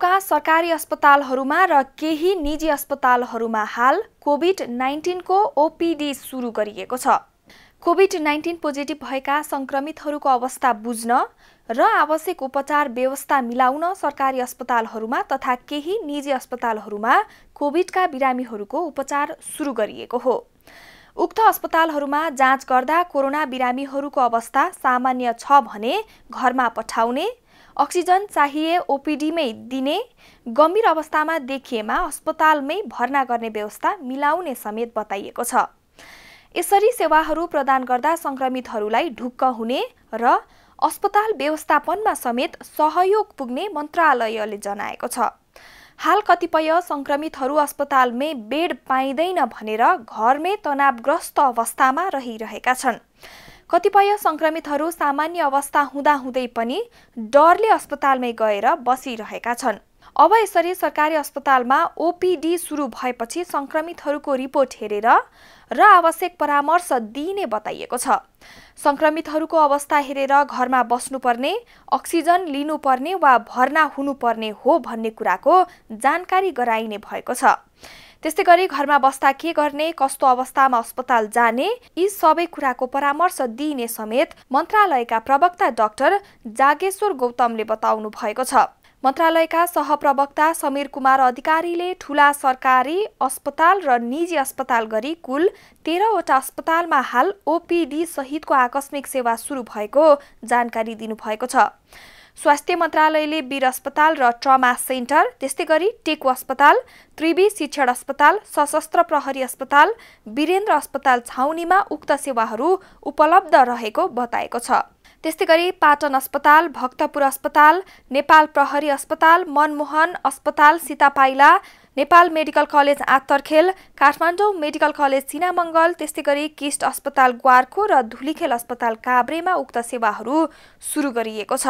काठमाडौँका सरकारी अस्पतालहरूमा र केही निजी अस्पतालहरूमा हाल कोभिड-19 को ओपीडी सुरु गरिएको छ। कोभिड-19 पोजिटिभ भएका संक्रमितहरूको अवस्था बुझ्न र आवश्यक उपचार व्यवस्था मिलाउन सरकारी अस्पतालहरूमा तथा केही निजी अस्पतालहरूमा कोभिडका बिरामीहरूको उपचार सुरु गरिएको हो। उक्त अस्पतालहरूमा जाँच गर्दा कोरोना बिरामीहरूको अवस्था सामान्य छ भने घरमा पठाउने, अक्सिजन चाहिए ओपीडीमै दिने, गम्भीर अवस्थामा देखिएमा अस्पतालमै भर्ना गर्ने व्यवस्था मिलाउने समेत बताइएको छ। यसरी सेवाहरू प्रदान गर्दा संक्रमितहरूलाई ढुक्क हुने र अस्पताल व्यवस्थापनमा समेत सहयोग पुग्ने मन्त्रालयले जनाएको छ। हाल कतिपय संक्रमितहरू अस्पतालमै बेड पाइँदैन भनेर घरमै तनावग्रस्त अवस्थामा रहिरहेका छन्। कतिपय संक्रमितहरू सामान्य अवस्था हुँदाहुँदै पनि डरले अस्पतालमै गएर बसिरहेका छन्। अब यसरी सरकारी अस्पतालमा ओपीडी सुरु भएपछि संक्रमितहरूको रिपोर्ट हेरेर र आवश्यक परामर्श दिइने बताइएको छ। संक्रमितहरूको अवस्था हेरेर घरमा बस्नुपर्ने, अक्सिजन लिनुपर्ने वा भर्ना हुनुपर्ने हो भन्ने कुराको जानकारी गराइने भएको छ। त्यस्तै गरी घरमा बस्दा के गर्ने, कस्तो अवस्थामा अस्पताल जाने, यी सबै कुराको परामर्श दिइने समेत मन्त्रालयका प्रवक्ता डाक्टर जागेश्वर गौतमले बताउनु भएको छ। मन्त्रालयका सहप्रवक्ता समीर कुमार अधिकारीले ठूला सरकारी अस्पताल र निजी अस्पताल गरी कुल 13 वटा अस्पतालमा हाल ओपीडी सहितको आकस्मिक सेवा सुरु भएको जानकारी दिनुभएको छ। स्वास्थ्य मन्त्रालयले वीर अस्पताल र ट्रामा सेन्टर, त्यस्तै गरी टेक अस्पताल, त्रिवी शिक्षण अस्पताल, सशस्त्र प्रहरी अस्पताल, वीरेन्द्र अस्पताल छाउनीमा उक्त सेवाहरू उपलब्ध रहेको बताएको छ। त्यस्तै गरी पाटन अस्पताल, भक्तपुर अस्पताल, नेपाल प्रहरी अस्पताल, मनमोहन अस्पताल Sitapaila, Nepal medical college Attarkhel, Kathmandu medical college Sinamangal, त्यस्तै गरी किस्ट अस्पताल ग्वारको र धुलीखेल अस्पताल काब्रेमा उक्त सेवाहरू सुरु गरिएको छ।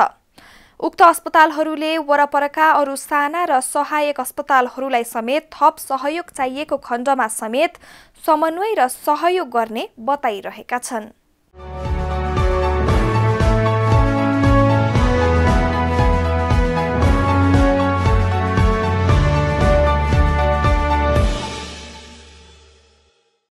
उक्त अस्पतालहरूले वरपरका अरू साना र सहायक अस्पतालहरूलाई समेत थप सहयोग चाहिएको खण्डमा समेत समन्वय र सहयोग गर्ने बताइरहेका छन्।